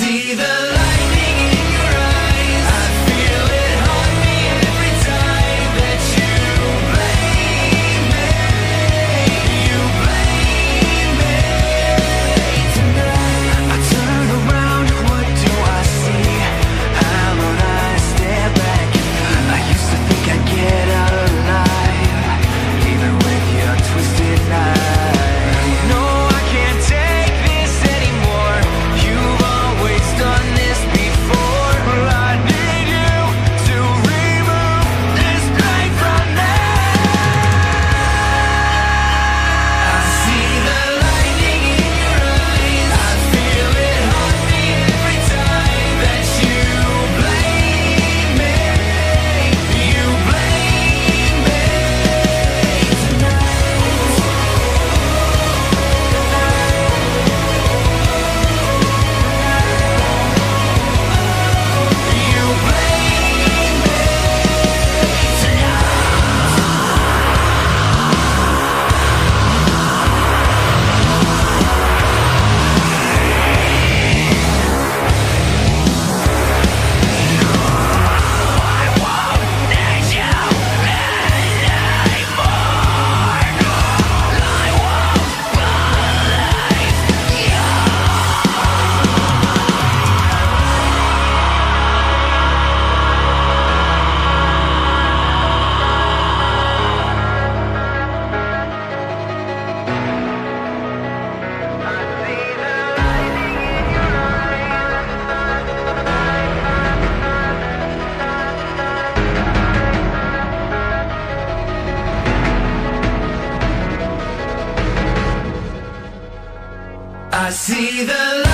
See the lightning in your eyes. I feel it haunt me every time that you blame me tonight. I turn around, what do I see? How long I stare back. I used to think I'd get out alive, even with your twisted eyes. No, I can't take this anymore. Done this before, but I need you to remove this pain from me. I see the lightning in your eyes. I feel it haunt me every time that you blame me . I see the light.